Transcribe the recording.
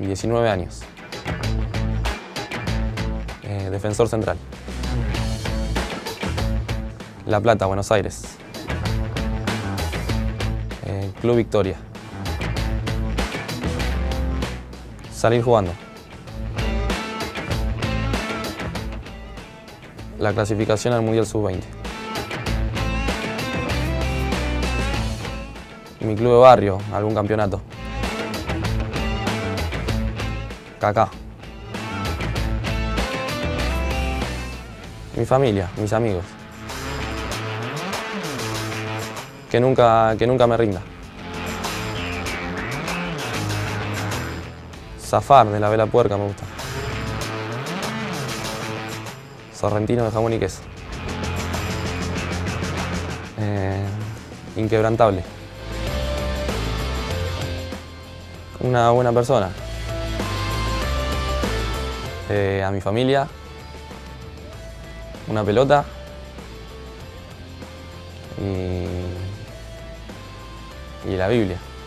19 años. Defensor central. La Plata, Buenos Aires. Club Victoria. Salir jugando. La clasificación al Mundial Sub-20. Mi club de barrio, algún campeonato. Kaká. Mi familia, mis amigos. Que nunca me rinda. Zafar de la vela puerca me gusta. Sorrentino de jamón y queso. Inquebrantable. Una buena persona. A mi familia. Una pelota. Y la Biblia.